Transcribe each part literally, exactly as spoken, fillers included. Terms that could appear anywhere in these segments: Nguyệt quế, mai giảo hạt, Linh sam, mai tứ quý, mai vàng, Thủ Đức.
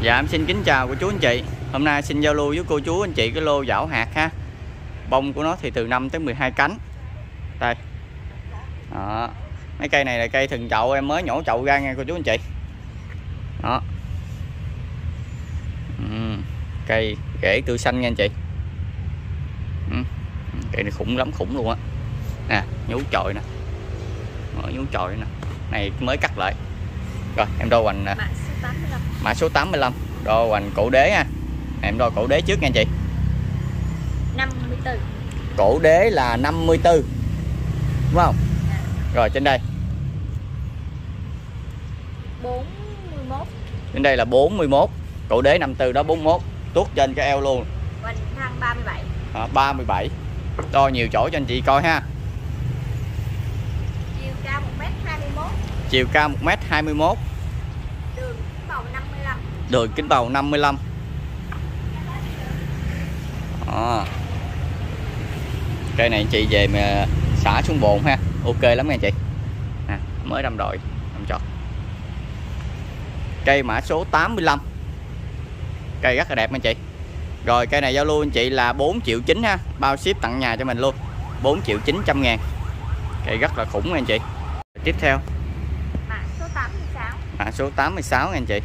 Dạ em xin kính chào cô chú anh chị. Hôm nay xin giao lưu với cô chú anh chị cái lô giảo hạt ha. Bông của nó thì từ năm tới mười hai cánh. Đây. Đó. Mấy cây này là cây thần chậu, em mới nhổ chậu ra nha cô chú anh chị. Đó. Ừ. Cây rễ tươi xanh nha anh chị. Ừ. Cây này khủng lắm, khủng luôn á. Nè, nhú chồi nè. Mở nhú chồi nè. Này mới cắt lại. Rồi, em đo hoành nè. Mã số tám mươi lăm, đo hoành cổ đế ha. Em đo cổ đế trước nha anh chị. năm mươi tư. Cổ đế là năm mươi tư. Đúng không? À. Rồi trên đây. bốn mươi mốt. Trên đây là bốn mươi mốt, cổ đế năm mươi tư đó bốn mươi mốt, tuốt trên cái eo luôn. Hoành thang ba mươi bảy. À, ba mươi bảy. Đo nhiều chỗ cho anh chị coi ha. Chiều cao một mét hai mươi mốt. Chiều cao một mét hai mươi mốt. Đường kính bầu năm mươi lăm. À. Cây này chị về mà xả xuống bồn ha, ok lắm nha chị. À, mới đâm đội, đâm trọt. Cây mã số tám mươi lăm. Cây rất là đẹp nha chị. Rồi cây này giao lưu anh chị là bốn triệu chín ha, bao ship tặng nhà cho mình luôn. bốn triệu chín trăm ngàn. Cây rất là khủng nha anh chị. Tiếp theo. Mã số tám mươi sáu. Mã số tám mươi sáu nha anh chị.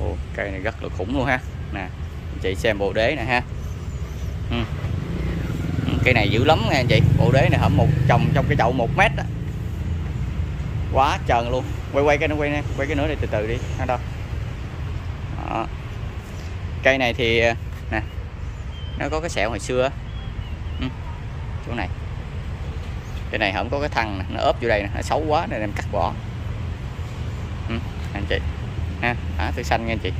Ồ, cây này rất là khủng luôn ha. Nè, chị xem bộ đế nè ha. Ừ. Cây này dữ lắm nha anh chị. Bộ đế này hở một chồng trong cái chậu một mét đó. Quá trần luôn. Quay quay cái nó quay nè, quay cái nữa đi từ từ đi. Ở đâu? Đó. Cây này thì nè. Nó có cái sẹo hồi xưa. Ừ. Chỗ này. Cây này không có cái thằng này. Nó ốp vô đây nè, nó xấu quá nên em cắt bỏ. Ừ, anh chị. Ha, mã tươi xanh nha anh chị.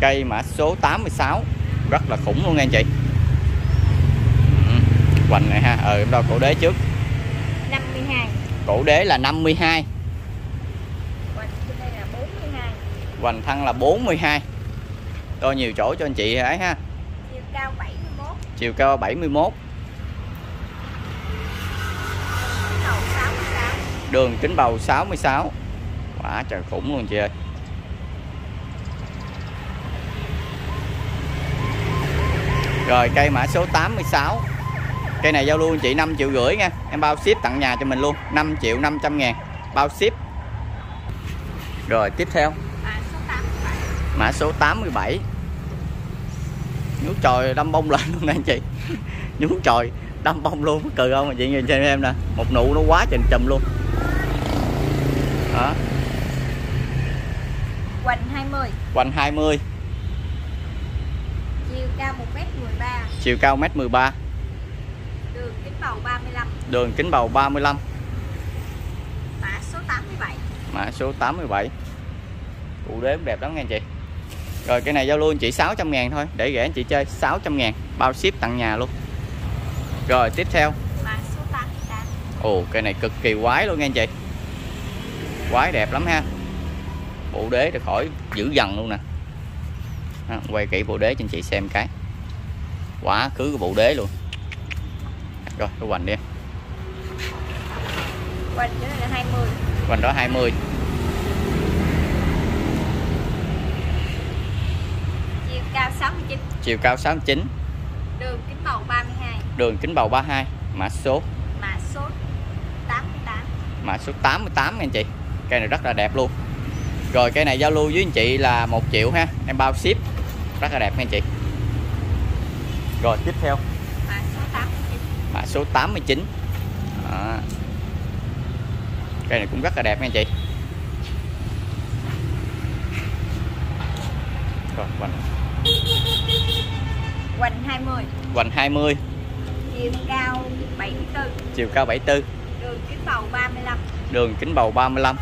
Cây mã số tám mươi sáu rất là khủng luôn nha anh chị. Ừ, hoành này ha, ờ em đo cổ đế trước. năm mươi hai. Cổ đế là năm mươi hai. Hoành trên đây là bốn mươi hai. Hoành thân là bốn mươi hai. Đo nhiều chỗ cho anh chị ấy ha. Chiều cao bảy mươi mốt. Chiều cao bảy mươi mốt. Đường kính bầu sáu mươi sáu. Quá trời khủng luôn chị ơi. Rồi cây mã số tám mươi sáu. Cây này giao lưu anh chị năm triệu rưỡi nha. Em bao ship tặng nhà cho mình luôn. năm triệu năm trăm ngàn. Bao ship. Rồi tiếp theo. Mã số tám mươi bảy. Mã số tám mươi bảy. Nhú trời đâm bông lên luôn nè anh chị. Nhú trời đâm bông luôn. Cười không anh chị, nhìn xem em nè. Một nụ nó quá trình chùm luôn. Đó. Hoành hai mươi. Hoành hai mươi. Chiều cao một mét mười ba. Chiều cao một mét mười ba. Đường kính bầu ba mươi lăm. Đường kính bầu ba mươi lăm. Mã số tám mươi bảy. Mã số tám mươi bảy. Cụ đếm đẹp lắm nha anh chị. Rồi cái này giao lưu anh chị sáu trăm ngàn thôi. Để rẻ anh chị chơi sáu trăm ngàn. Bao ship tặng nhà luôn. Rồi tiếp theo. Mã số tám mươi tám. Ồ cái này cực kỳ quái luôn nha anh chị. Quái đẹp lắm ha. Bộ đế thì khỏi dữ dằn luôn nè. Đó, quay kỹ bộ đế cho anh chị xem cái. Quá khứ của bộ đế luôn. Rồi, cái hoành đi. Hoành đó là hai mươi. Hoành đó hai mươi. Chiều cao sáu mươi chín. Chiều cao sáu mươi chín. Đường kính bầu ba mươi hai. Đường kính bầu ba mươi hai. Mã số. Mã số tám mươi tám. Mã số tám mươi tám nha anh chị. Cây này rất là đẹp luôn. Rồi cây này giao lưu với anh chị là một triệu ha. Em bao ship. Rất là đẹp nha anh chị. Rồi tiếp theo. Mã số tám mươi chín. Mã số tám mươi chín. Đó. Cây này cũng rất là đẹp nha anh chị. Rồi hoành. Hoành hai mươi. Hoành hai mươi. Chiều cao bảy mươi tư. Chiều cao bảy mươi tư. Đường kính bầu ba mươi lăm. Đường kính bầu ba mươi lăm.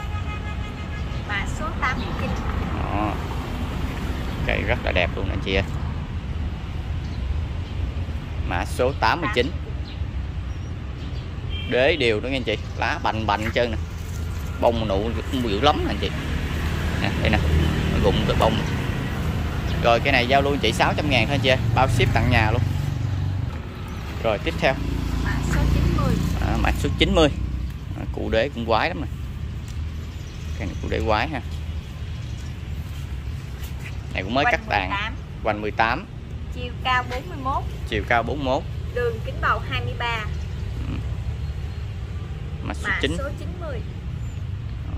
Mã số tám mươi chín. Đó. Cây rất là đẹp luôn anh chị ơi. Mã số tám mươi chín. Đế đều đó nha anh chị. Lá bành bành hết trơn nè. Bông nụ cũng dữ lắm nè anh chị. Nè, đây nè. Nó rụng từ bông. Rồi cái này giao lưu anh chị sáu trăm ngàn thôi anh chị ơi. Bao ship tặng nhà luôn. Rồi tiếp theo. Mã số chín mươi. À, mã số chín mươi. Cụ đế cũng quái lắm nè. Cái này cũng để quái ha. Này cũng mới quanh cắt tàn. Quanh mười tám. Chiều cao bốn mươi mốt. Chiều cao bốn mươi mốt. Đường kính bầu hai mươi ba. Mã số chín.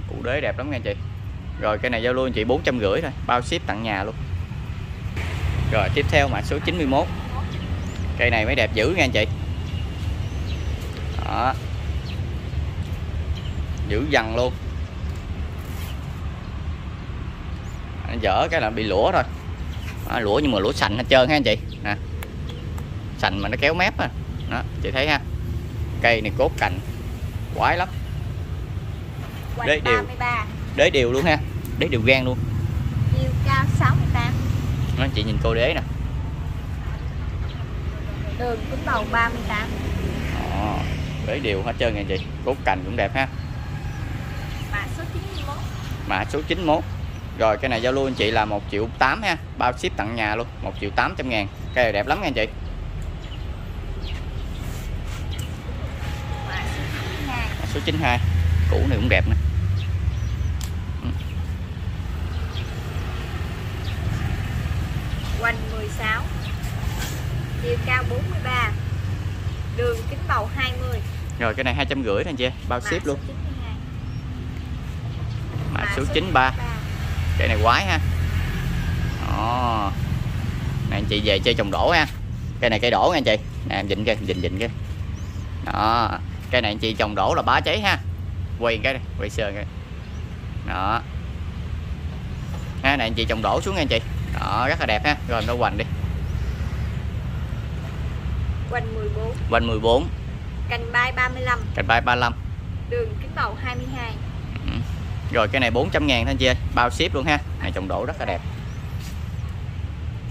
Cụ đế đẹp lắm nha chị. Rồi cái này giao lưu anh chị bốn trăm rưỡi thôi, bao ship tặng nhà luôn. Rồi tiếp theo mã số chín mươi mốt. Cây này mới đẹp dữ nha anh chị. Đó. Dữ dằn luôn. Nó dở cái là bị lũa thôi. Đó, lũa nhưng mà lũa sành hết trơn ha anh chị. Nè. Sành mà nó kéo mép á. Đó, chị thấy ha. Cây này cốt cành quái lắm. Đế điều. Đế điều luôn ha. Đế điều gan luôn. Chiều cao sáu mươi tám. Đó, chị nhìn cô đế nè. Đường cũng đầu ba mươi tám. Đó, đế điều hết trơn nha chị. Cốt cành cũng đẹp ha. Mã số chín mươi mốt. Mã số chín mươi mốt. Rồi cái này giao lưu anh chị là một triệu tám ha, bao ship tặng nhà luôn, một triệu tám trăm ngàn. Cây này đẹp lắm nha anh chị. Mã số chín mươi hai. Mã số chín mươi hai. Củ này cũng đẹp nè. Quanh mười sáu. Chiều cao bốn mươi ba. Đường kính bầu hai mươi. Rồi cái này hai trăm rưỡi thôi anh chị, bao ship luôn. Mã số chín mươi ba. Cây này quái ha. Đó. Này anh chị về chơi trồng đổ ha. Cây này cây đổ nha anh chị. Nè em dịnh cái, dịnh dịnh cái. Đó. Cây này anh chị trồng đổ là bá cháy ha. Quay cái này, quay sơ cái. Đó. Ha, này anh chị trồng đổ xuống nha anh chị. Đó, rất là đẹp ha. Rồi nó hoành đi. Hoành mười bốn. Hoành mười bốn. Cành bay ba mươi lăm. Cành bay ba mươi lăm. Đường kính bầu hai mươi hai. Rồi cái này bốn trăm ngàn thôi anh chị ơi, bao ship luôn ha. Này trồng đổ rất là đẹp.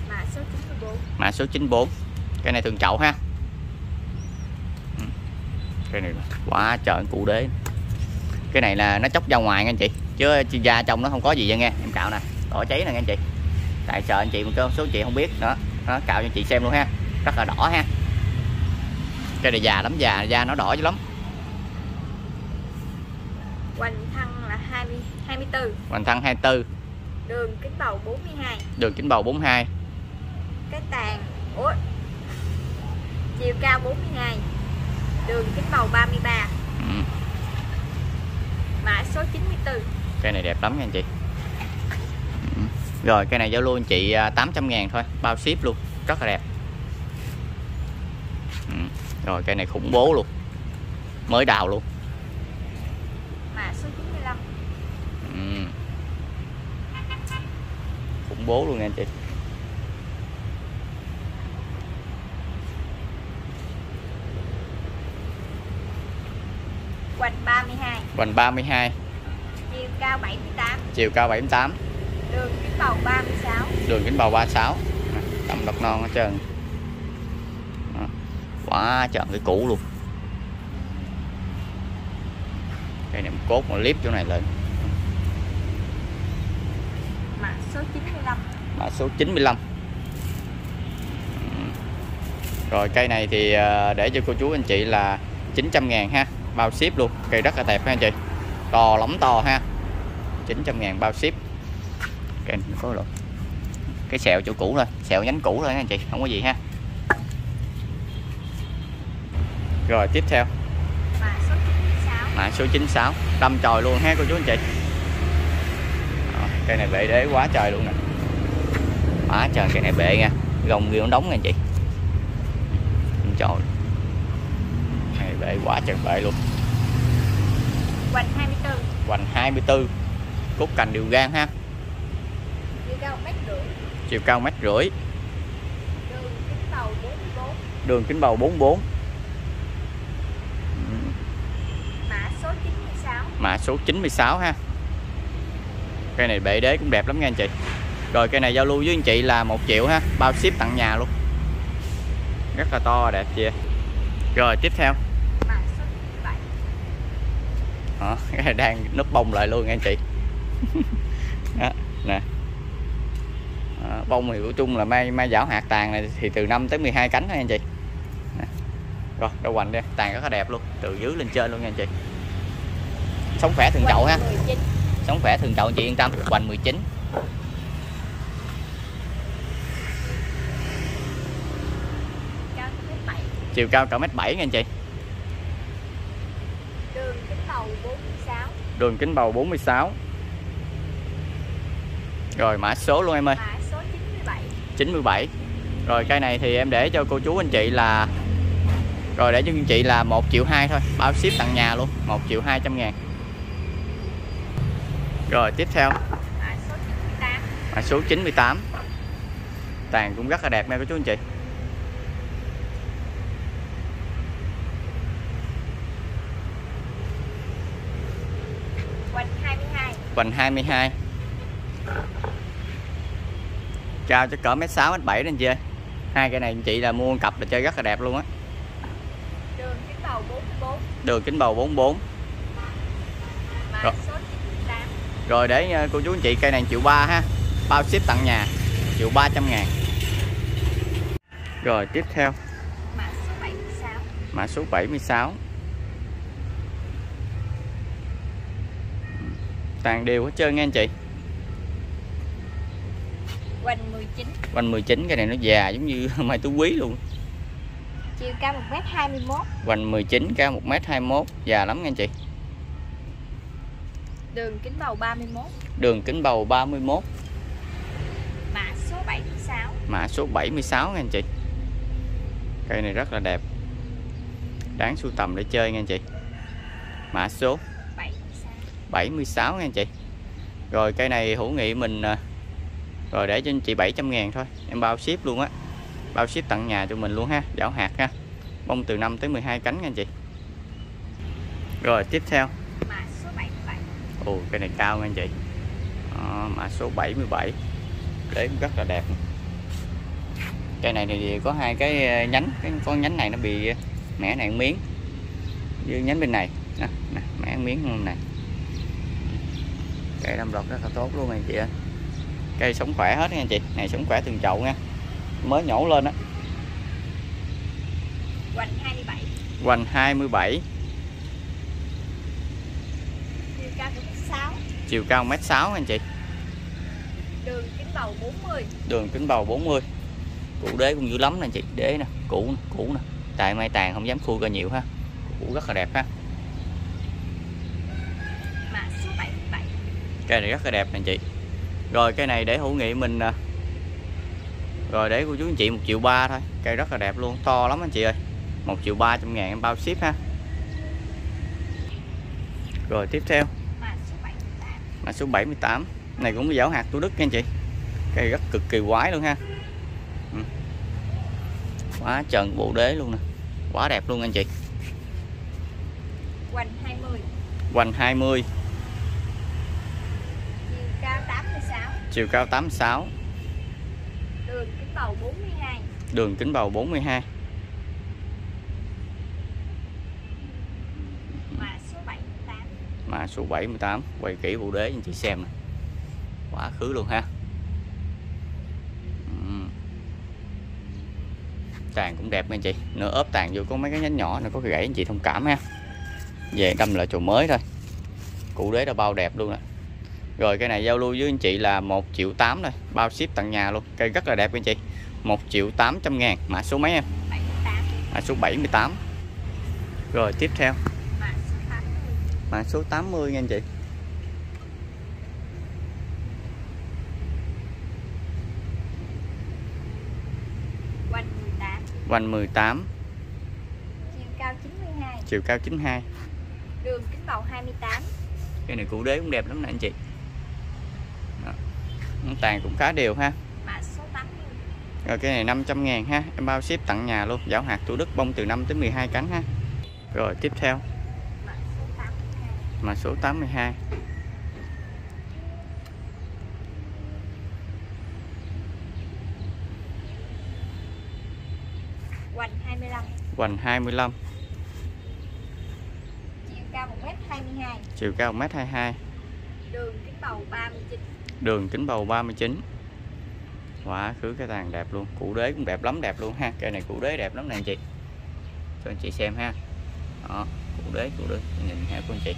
Mã số chín mươi bốn. Mã số chín mươi bốn. Cái này thường chậu ha. Cái này quá trời cụ đế. Cái này là nó chóc ra ngoài nha anh chị, chứ da trong nó không có gì vậy nghe. Em cạo nè, đỏ cháy nè nha anh chị. Tại sợ anh chị một số chị không biết nữa. Nó cạo cho chị xem luôn ha. Rất là đỏ ha. Cái này già lắm, già da nó đỏ dữ lắm. Hoành thăng là hai mươi, hai mươi tư. Hoành thăng hai mươi tư. Đường kính bầu bốn mươi hai. Đường kính bầu bốn mươi hai. Cái tàn. Ủa. Chiều cao bốn mươi hai. Đường kính bầu ba mươi ba. Ừ. Mã số chín mươi tư. Cây này đẹp lắm nha anh chị. Ừ. Rồi cây này giao lưu anh chị tám trăm ngàn thôi, bao ship luôn, rất là đẹp. Ừ. Rồi cây này khủng bố luôn. Mới đào luôn. Mã số chín mươi lăm. Ừ. Khủng bố luôn nha anh chị. Hoành ba mươi hai. Hoành ba mươi hai. Chiều cao bảy mươi tám. Chiều cao bảy mươi tám. Đường kính bầu ba mươi sáu. Đường kính bầu ba mươi sáu. Tầm đọt non hết trơn. Quá trời cái cũ luôn. Cây này một cốt một clip chỗ này lên. Mã số chín mươi lăm. Mã số chín mươi lăm. Rồi cây này thì để cho cô chú anh chị là chín trăm ngàn ha, bao ship luôn. Cây rất là đẹp ha anh chị. To lắm, to ha. chín trăm ngàn bao ship. Cây này có rồi. Cái sẹo chỗ cũ thôi, sẹo nhánh cũ thôi nha anh chị, không có gì ha. Rồi tiếp theo. Mã số chín mươi sáu. Đâm chồi luôn ha cô chú anh chị. Đó, cây này bệ đế quá trời luôn nè. Quá trời cây này bệ nha. Gồng ghiêu nó đóng nha anh chị. Đâm chồi. Cây này bệ quá trời bệ luôn. Hoành hai mươi tư. Hoành hai mươi tư. Cốt cành đều gan ha. Chiều cao một mét rưỡi. Chiều cao một mét rưỡi. Đường kính bầu bốn mươi bốn. Đường kính bầu bốn mươi bốn. Mã số chín mươi sáu ha. Cây này bệ đế cũng đẹp lắm nha anh chị. Rồi cây này giao lưu với anh chị là một triệu ha, bao ship tặng nhà luôn. Rất là to đẹp chị. Rồi tiếp theo. Mã số chín mươi bảy. Đó, cái này đang núp bông lại luôn nha anh chị. Đó, nè. Đó, bông thì của chung là mai mai giảo hạt tàn này thì từ năm tới mười hai cánh thôi nha anh chị. Đó. Rồi, đâu hoành đi, tàn rất là đẹp luôn, từ dưới lên trên luôn nha anh chị. Sống khỏe thường chậu ha. Sống khỏe thường trậu chị yên tâm. Hoành mười chín. Chiều cao cả mét bảy nha anh chị. Đường kính bầu bốn mươi sáu. Đường kính bầu bốn mươi sáu. Rồi mã số luôn em ơi. Mã số chín mươi bảy. Rồi cây này thì em để cho cô chú anh chị là Rồi để cho anh chị là một triệu hai thôi. Bao ship tặng nhà luôn, một triệu hai trăm ngàn. Rồi tiếp theo mã số chín mươi tám. Mã số chín mươi tám. Tàn cũng rất là đẹp nha cô chú anh chị. Hoành hai mươi hai. Cao cho cỡ mét sáu, mét bảy đó anh chị ơi. Hai cái này anh chị là mua cặp là chơi rất là đẹp luôn á. Đường kính bầu bốn mươi bốn. Đường kính bầu bốn mươi bốn. Rồi. Rồi để cô chú anh chị cây này một triệu ba ha. Bao ship tặng nhà một triệu ba trăm ngàn. Rồi tiếp theo mã số bảy mươi sáu. Mã số bảy mươi sáu. Tàn đều hết trơn nha anh chị. Hoành mười chín. Hoành mười chín, cái này nó già giống như mai tú quý luôn. Chiều cao một mét hai mươi mốt. Hoành mười chín, cao một mét hai mươi mốt, già lắm nha anh chị. Đường kính bầu ba mươi mốt. Đường kính bầu ba mươi mốt. Mã số bảy mươi sáu. Mã số bảy mươi sáu nha anh chị. Cây này rất là đẹp, đáng sưu tầm để chơi nha anh chị. Mã số bảy mươi sáu nha anh chị. Rồi cây này hữu nghị mình rồi để cho anh chị bảy trăm ngàn thôi. Em bao ship luôn á. Bao ship tặng nhà cho mình luôn ha, giảo hạt ha. Bông từ năm tới mười hai cánh nha anh chị. Rồi tiếp theo mã số bảy mươi bảy. Ồ, cây này cao nha anh chị. À, mã số bảy mươi bảy. Để cũng rất là đẹp. Cây này thì có hai cái nhánh, cái con nhánh này nó bị mẻ này miếng. Như nhánh bên này nè, nè mẻ miếng luôn này. Cây đâm lọt rất là tốt luôn anh chị ạ. Cây sống khỏe hết nha anh chị. Này sống khỏe từng chậu nha. Mới nhổ lên á. Hoành hai mươi bảy. Hoành hai mươi bảy. Chiều cao một mét sáu. Chiều cao một mét sáu anh chị. Đường kính bầu bốn mươi. Đường kính bầu bốn mươi. Củ đế cũng dữ lắm nè anh chị. Đế nè, củ nè, củ nè. Tại mai tàn không dám khui ra nhiều ha. Củ rất là đẹp ha. Cây này rất là đẹp nè anh chị. Rồi cây này để hữu nghị mình rồi để cô chú anh chị một triệu ba thôi. Cây rất là đẹp luôn, to lắm anh chị ơi. Một triệu ba trăm ngàn em bao ship ha. Rồi tiếp theo mã số bảy mươi tám. Mã số bảy mươi tám này cũng có giảo hạt Thủ Đức nha anh chị. Cây rất cực kỳ quái luôn ha. Quá trần bộ đế luôn nè. Quá đẹp luôn anh chị. Hoành hai mươi. Hoành hai mươi. Chiều cao tám mươi sáu. Đường kính bầu bốn mươi hai. Đường kính bầu bốn mươi hai. Mã số bảy mươi tám. Mã số bảy mươi tám. Quay kỹ bộ đế anh chị xem này. Quá khứ luôn ha. Tàn cũng đẹp nha anh chị. Nửa ốp tàn vô có mấy cái nhánh nhỏ nó có cái gãy anh chị thông cảm ha. Về đâm lại chỗ mới thôi. Cụ đế đã bao đẹp luôn nè. Rồi cây này giao lưu với anh chị là một triệu tám thôi. Bao ship tặng nhà luôn. Cây rất là đẹp anh chị. một triệu tám trăm ngàn. Mã số mấy em? bảy mươi tám. Mã số bảy mươi tám. Rồi tiếp theo mã số tám mươi. Mã số tám mươi nha anh chị. Hoành mười tám. Hoành mười tám. Chiều cao chín mươi hai. Chiều cao chín mươi hai. Đường kính bầu hai mươi tám. Cây này cụ đế cũng đẹp lắm nè anh chị. Tàn cũng khá đều ha. Mã số tám mươi. Rồi cái này năm trăm ngàn ha. Em bao ship tặng nhà luôn. Giảo hạt Thủ Đức bông từ năm tới mười hai cánh ha. Rồi tiếp theo mã số tám mươi hai. Mã số tám mươi hai. Hoành hai mươi lăm. Hoành hai mươi lăm. Chiều cao một mét hai mươi hai. Chiều cao một mét hai mươi hai. Đường kính bầu ba mươi chín. Đường kính bầu ba mươi chín. Quá khứ cái tàn đẹp luôn. Cụ đế cũng đẹp lắm, đẹp luôn ha. Cây này cụ đế đẹp lắm nè anh chị. Cho anh chị xem ha. Đó, cụ đế, cụ đế. Nhìn theo của anh chị.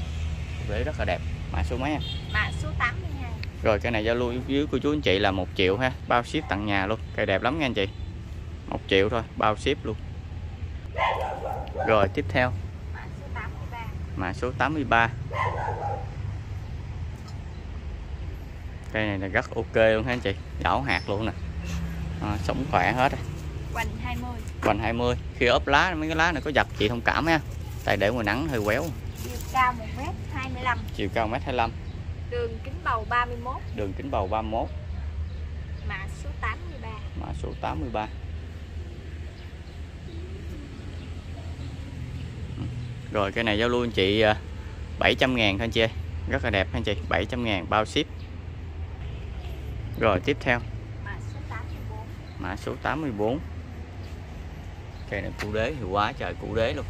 Cụ đế rất là đẹp. Mã số mấy em? Mã số tám mươi hai. Rồi cái này giao lưu dưới của chú anh chị là một triệu ha, bao ship tặng nhà luôn. Cây đẹp lắm nha anh chị. một triệu thôi, bao ship luôn. Rồi tiếp theo. Mã số tám mươi ba. Mã số tám mươi ba. Cây này là rất ok luôn ha anh chị, đảo hạt luôn nè. À, sống khỏe hết rồi. Quanh hai mươi. Quanh hai mươi. Khi ốp lá mấy cái lá này có dập chị thông cảm ha. Tại để ngoài nắng hơi quéo. Chiều cao một mét hai mươi lăm. Chiều cao một mét hai mươi lăm. Đường kính bầu ba mươi mốt. Đường kính bầu ba mươi mốt. Mã số tám mươi ba. Mã số tám mươi ba. Rồi cái này giao lưu anh chị bảy trăm ngàn thôi anh chị ơi. Rất là đẹp anh chị, bảy trăm ngàn bao ship. Rồi tiếp theo. Mã số tám mươi bốn. Mã số tám mươi bốn. Cây này cụ đế thì quá trời cụ đế luôn.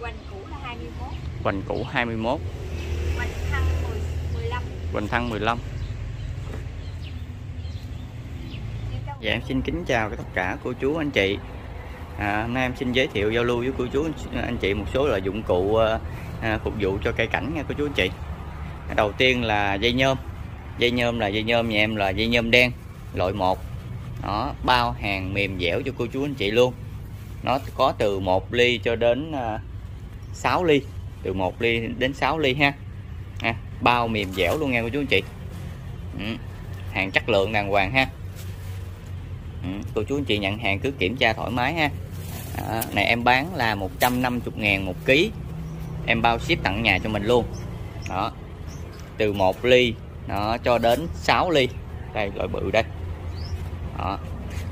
Hoành cũ là hai mươi mốt. Hoành cũ hai mươi mốt. Hoành thăng mười lăm. Hoành thăng mười lăm. Dạ em xin kính chào tất cả cô chú anh chị. à, Hôm nay em xin giới thiệu giao lưu với cô chú anh chị một số là dụng cụ à, phục vụ cho cây cảnh nha cô chú anh chị. Đầu tiên là dây nhôm. Dây nhôm là dây nhôm nhà em là dây nhôm đen loại một. Đó, bao hàng mềm dẻo cho cô chú anh chị luôn. Nó có từ một ly cho đến à, sáu ly, từ một ly đến sáu ly ha. ha Bao mềm dẻo luôn nha cô chú anh chị. ừ. Hàng chất lượng đàng hoàng ha. ừ. Cô chú anh chị nhận hàng cứ kiểm tra thoải mái ha. à, Này em bán là một trăm năm mươi ngàn một ký. Em bao ship tặng nhà cho mình luôn. Đó, từ một ly đó, cho đến sáu ly. Đây loại bự đây. Đó,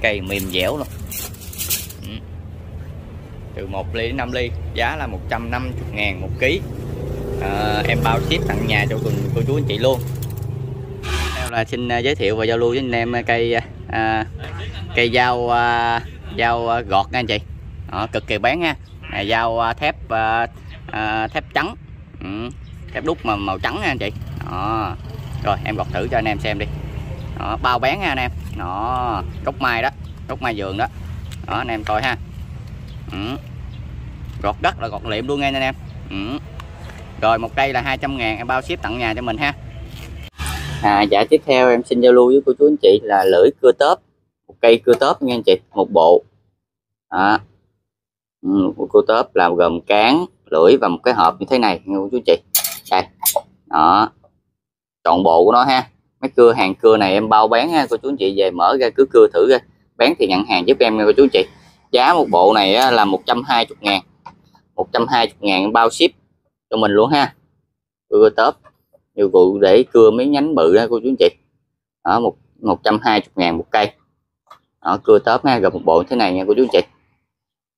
cây mềm dẻo luôn. ừ. Từ một ly đến năm ly. Giá là một trăm năm mươi ngàn một ký. à, Em bao ship tặng nhà cho cô chú anh chị luôn. Đây là xin giới thiệu và giao lưu với anh em cây à, cây dao à, dao gọt nha anh chị. Đó, cực kỳ bán ha. Này, dao thép à, à, thép trắng, ừ, thép đúc mà màu trắng nha anh chị. Đó. Rồi em gọt thử cho anh em xem đi. Đó, bao bán nha anh em. Đó, gốc mai đó, gốc mai vườn đó. Đó anh em coi ha. ừ. Gọt đất là gọt liệm luôn nghe anh em. ừ. Rồi một cây là hai trăm ngàn, em bao ship tặng nhà cho mình ha. à, Dạ tiếp theo em xin giao lưu với cô chú anh chị là lưỡi cưa tớp. Một cây cưa tớp nghe anh chị, một bộ. Đó. Ừ, một cưa tớp là gồm cán, lưỡi và một cái hộp như thế này nghe cô chú anh chị. Đây. Đó, trọn bộ của nó ha. Mấy cưa hàng cưa này em bao bán ha cô chú anh chị, về mở ra cứ cưa thử ra, bán thì nhận hàng giúp em nha cô chú anh chị. Giá một bộ này á, là một trăm hai mươi ngàn, một trăm hai mươi ngàn bao ship cho mình luôn ha. Cưa tớp nhiều cụ để cưa mấy nhánh bự đó cô chú anh chị. Đó, một một trăm hai mươi ngàn một cây. Đó, cưa tớp ha, gồm một bộ thế này nha cô chú anh chị.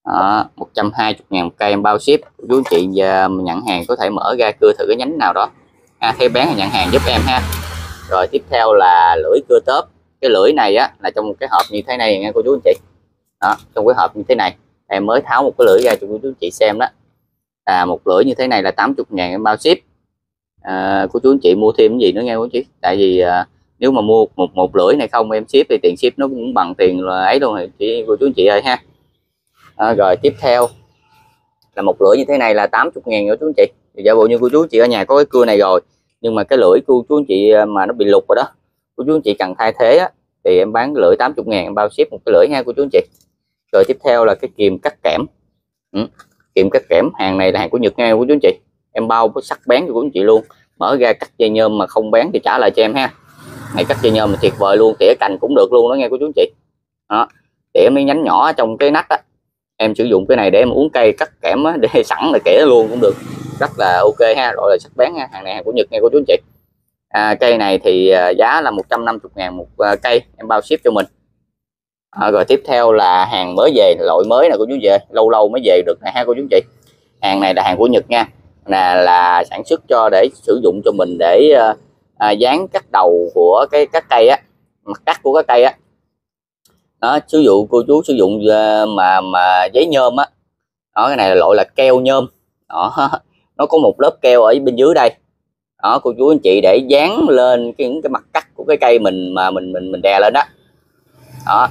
Đó, một trăm hai mươi ngàn một cây em bao ship cô chú anh chị, và nhận hàng có thể mở ra cưa thử cái nhánh nào đó ha, theo bán thì nhận hàng giúp em ha. Rồi tiếp theo là lưỡi cưa tớp. Cái lưỡi này á là trong một cái hộp như thế này nha cô chú anh chị. Đó, trong cái hộp như thế này em mới tháo một cái lưỡi ra cho cô chú anh chị xem đó. À, một lưỡi như thế này là tám mươi ngàn em bao ship. à, Cô chú anh chị mua thêm cái gì nữa nghe cô chú. Tại vì à, nếu mà mua một một lưỡi này không em ship thì tiền ship nó cũng bằng tiền là ấy luôn rồi chị, cô chú anh chị ơi ha. à, Rồi tiếp theo là một lưỡi như thế này là tám mươi ngàn cô chú anh chị. Thì giả bộ như cô chú anh chị ở nhà có cái cưa này rồi, nhưng mà cái lưỡi cô chú anh chị mà nó bị lục rồi đó, cô chú anh chị cần thay thế á, thì em bán lưỡi tám mươi ngàn bao ship một cái lưỡi ha cô chú anh chị. Rồi tiếp theo là cái kìm cắt kẽm. ừ. Kìm cắt kẽm, hàng này là hàng của Nhật nghe cô chú anh chị. Em bao sắc bán cho cô chú anh chị luôn. Mở ra cắt dây nhôm mà không bán thì trả lại cho em ha. Này cắt dây nhôm là tuyệt vời luôn, tỉa cành cũng được luôn đó nghe cô chú anh chị. Đó, tỉa mấy nhánh nhỏ trong cái nách á, em sử dụng cái này để em uống cây cắt kẽm á, để sẵn là kẻ luôn cũng được. Rất là ok ha, gọi là sắc bén ha. Hàng này hàng của Nhật nghe cô chú anh chị. à, Cây này thì giá là một trăm năm mươi ngàn một cây, em bao ship cho mình. à, Rồi tiếp theo là hàng mới về, loại mới nè cô chú về. Lâu lâu mới về được này ha cô chú anh chị. Hàng này là hàng của Nhật nha. Là, là sản xuất cho để sử dụng cho mình để à, dán cắt đầu của cái các cây á, mặt cắt của các cây á. Đó, sử dụng cô chú sử dụng mà mà giấy nhôm á. Đó, cái này là loại là keo nhôm. Đó, nó có một lớp keo ở bên dưới đây. Đó, cô chú anh chị để dán lên cái, những cái mặt cắt của cái cây mình mà mình mình mình đè lên đó. Đó,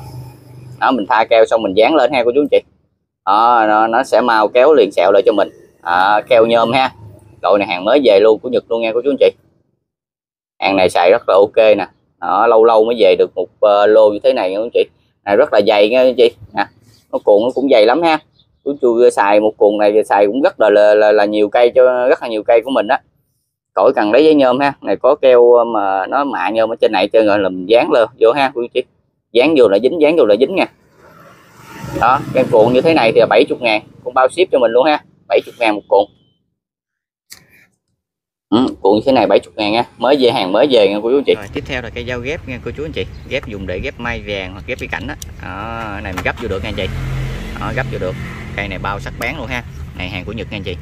đó mình tha keo xong mình dán lên ha cô chú anh chị. đó, nó, nó sẽ mau kéo liền sẹo lại cho mình. À, keo nhôm ha, đội này hàng mới về luôn của Nhật luôn nha cô chú anh chị. Hàng này xài rất là ok nè, đó, lâu lâu mới về được một uh, lô như thế này nha cô chú anh chị. Này rất là dày nha anh chị nè, nó cuộn nó cũng dày lắm ha. Chú chui xài một cuộn này xài cũng rất là, là là là nhiều cây, cho rất là nhiều cây của mình đó. Khỏi cần lấy giấy nhôm ha, này có keo mà nó mạ nhôm ở trên này cho rồi làm dán lên vô ha cô chú anh chị. Dán vô là dính, dán vô là dính nha. Đó, cái cuộn như thế này thì là bảy mươi ngàn, cũng bao ship cho mình luôn ha. bảy mươi ngàn một cuộn. Ừ, cuộn như thế này bảy mươi ngàn nha, mới về hàng mới về nha cô chú anh chị. Rồi, tiếp theo là cây dao ghép nha cô chú anh chị. Ghép dùng để ghép mai vàng hoặc ghép cây cảnh đó. Đó, này mình gấp vô được nha anh chị. Đó, gấp vô được. Cây này bao sắt bán luôn ha. Này hàng của Nhật nha anh chị.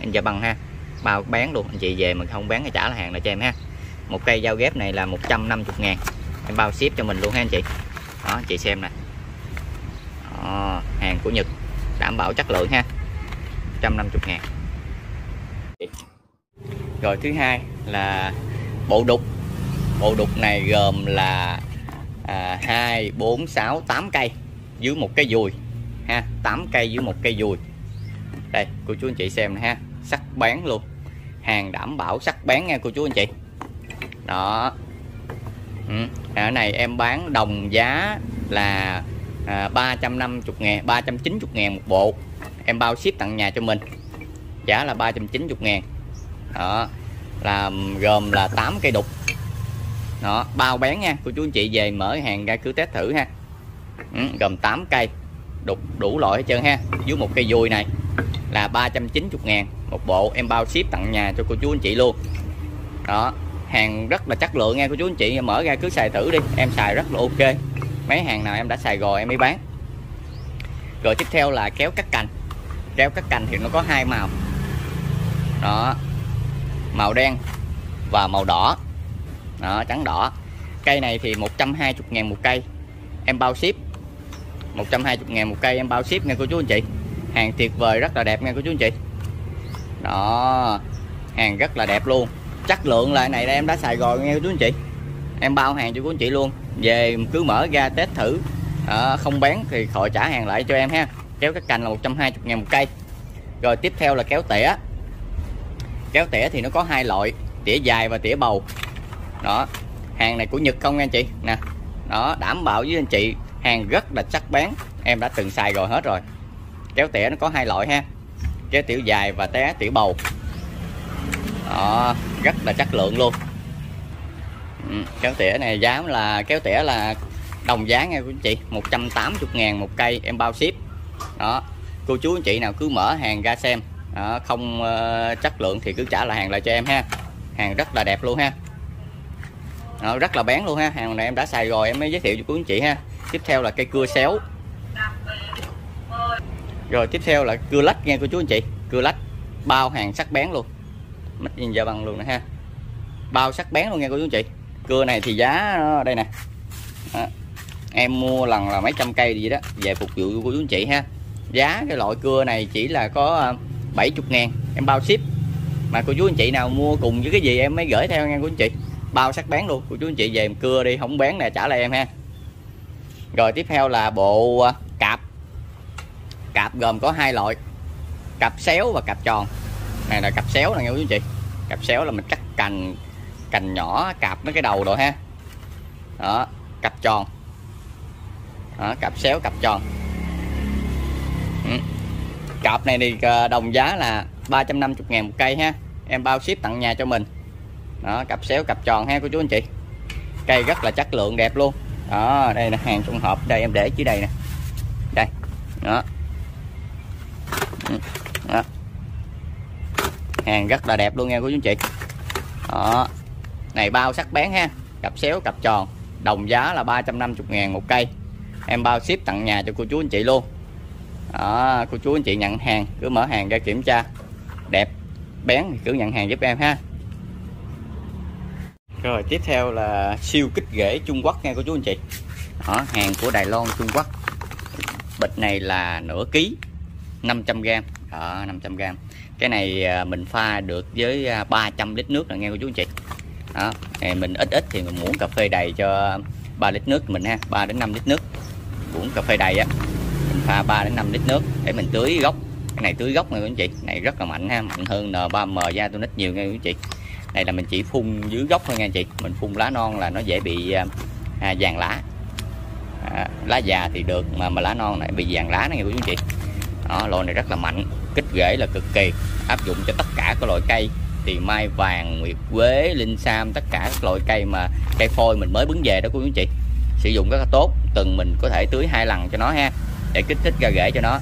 Anh Gia Băng ha. Bao bán luôn, anh chị về mà không bán thì trả lại hàng lại cho em ha. Một cây dao ghép này là một trăm năm mươi ngàn. Em bao ship cho mình luôn ha anh chị. Đó, anh chị xem nè. Đó, hàng của Nhật đảm bảo chất lượng ha. một trăm năm mươi ngàn. Rồi thứ hai là bộ đục. Bộ đục này gồm là à, hai, bốn, sáu, tám cây dưới một cái dùi ha, tám cây dưới một cây dùi. Đây, cô chú anh chị xem nè ha, sắc bén luôn. Hàng đảm bảo sắc bén nha cô chú anh chị. Đó. Ừ, ở này em bán đồng giá là à, ba trăm năm mươi ngàn, ba trăm chín mươi ngàn một bộ. Em bao ship tặng nhà cho mình. Giá là ba trăm chín mươi ngàn. Đó, là gồm là tám cây đục. Đó, bao bán nha cô chú anh chị, về mở hàng ra cứ test thử ha. Ừ, gồm tám cây đục đủ loại hết trơn ha. Dưới một cây dùi này là ba trăm chín mươi ngàn một bộ. Em bao ship tặng nhà cho cô chú anh chị luôn. Đó, hàng rất là chất lượng nha cô chú anh chị, mở ra cứ xài thử đi. Em xài rất là ok. Mấy hàng nào em đã xài rồi em mới bán. Rồi tiếp theo là kéo cắt cành. Kéo cắt cành thì nó có hai màu. Đó, màu đen và màu đỏ. Đó, trắng đỏ. Cây này thì một trăm hai mươi ngàn một cây. Em bao ship. một trăm hai mươi ngàn một cây em bao ship nha cô chú anh chị. Hàng tuyệt vời, rất là đẹp nha cô chú anh chị. Đó, hàng rất là đẹp luôn. Chất lượng là này đây em đã xài rồi nha cô chú anh chị. Em bao hàng cho cô anh chị luôn. Về cứ mở ra test thử. À, không bán thì khỏi trả hàng lại cho em ha. Kéo các cành là một trăm hai mươi ngàn một cây. Rồi tiếp theo là kéo tỉa. Kéo tỉa thì nó có hai loại, tỉa dài và tỉa bầu. Đó, hàng này của Nhật không nha anh chị nè. Đó, đảm bảo với anh chị hàng rất là chắc bán. Em đã từng xài rồi hết rồi. Kéo tỉa nó có hai loại ha. Kéo tỉa dài và té tỉa bầu. Đó, rất là chất lượng luôn. Kéo tỉa này giá là kéo tỉa là đồng giá nha cô anh chị, một trăm tám mươi ngàn một cây, em bao ship. Đó, cô chú anh chị nào cứ mở hàng ra xem. Đó, không uh, chất lượng thì cứ trả lại hàng lại cho em ha. Hàng rất là đẹp luôn ha. Đó, rất là bén luôn ha. Hàng này em đã xài rồi em mới giới thiệu cho cô anh chị ha. Tiếp theo là cây cưa xéo. Rồi tiếp theo là cưa lách nha cô chú anh chị. Cưa lách bao hàng sắc bén luôn. Mít nhìn giờ bằng luôn nè ha. Bao sắc bén luôn nha cô chú anh chị. Cưa này thì giá nó đây nè. Đó, em mua lần là mấy trăm cây gì đó về phục vụ của chú anh chị ha. Giá cái loại cưa này chỉ là có bảy mươi ngàn, em bao ship. Mà cô chú anh chị nào mua cùng với cái gì em mới gửi theo nha cô chú anh chị. Bao sắc bán luôn. Cô chú anh chị về cưa đi, không bán nè trả lại em ha. Rồi tiếp theo là bộ cạp. Cạp gồm có hai loại, cạp xéo và cạp tròn. Này là cạp xéo nè nha cô chú anh chị. Cạp xéo là mình cắt cành, cành nhỏ cạp mấy cái đầu rồi ha. Đó, cạp tròn. Đó, cặp xéo cặp tròn. Ừ, cặp này thì đồng giá là ba trăm năm mươi ngàn một cây ha. Em bao ship tặng nhà cho mình. Đó, cặp xéo cặp tròn ha cô chú anh chị. Cây rất là chất lượng đẹp luôn. Đó, đây là hàng trong hộp. Đây em để dưới đây nè. Đây. Đó. Đó. Hàng rất là đẹp luôn nha cô chú anh chị. Đó. Này bao sắc bén ha. Cặp xéo cặp tròn. Đồng giá là ba trăm năm mươi ngàn một cây. Em bao ship tặng nhà cho cô chú anh chị luôn. Đó, cô chú anh chị nhận hàng cứ mở hàng ra kiểm tra. Đẹp, bén thì cứ nhận hàng giúp em ha. Rồi tiếp theo là siêu kích ghế Trung Quốc nha cô chú anh chị. Đó, hàng của Đài Loan Trung Quốc. Bịch này là nửa ký, năm trăm gam. Đó, năm trăm gam. Cái này mình pha được với ba trăm lít nước là nghe cô chú anh chị. Đó, này mình ít ít thì mình muốn cà phê đầy cho ba lít nước mình ha, ba đến năm lít nước. Cũng cà phê đầy á, pha ba đến năm lít nước để mình tưới gốc. Cái này tưới gốc này quý anh chị, cái này rất là mạnh ha, mạnh hơn en ba em ra tôi nít nhiều nha quý anh chị. Đây là mình chỉ phun dưới gốc thôi nha anh chị, mình phun lá non là nó dễ bị à, vàng lá. À, lá già thì được mà mà lá non này bị vàng lá này nha quý anh chị. Đó, loại này rất là mạnh, kích rễ là cực kỳ, áp dụng cho tất cả các loại cây. Thì mai vàng, nguyệt quế, linh sam, tất cả các loại cây mà cây phôi mình mới bứng về đó quý anh chị. Sử dụng rất là tốt, từng mình có thể tưới hai lần cho nó ha, để kích thích ra rễ cho nó.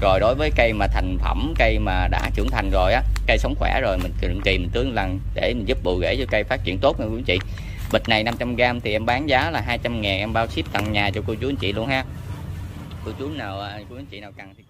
Rồi đối với cây mà thành phẩm, cây mà đã trưởng thành rồi á, cây sống khỏe rồi mình định kỳ mình tưới một lần để mình giúp bù rễ cho cây phát triển tốt nha quý anh chị. Bịch này năm trăm gam thì em bán giá là hai trăm ngàn, em bao ship tận nhà cho cô chú anh chị luôn ha. Cô chú nào, cô anh chị nào cần thì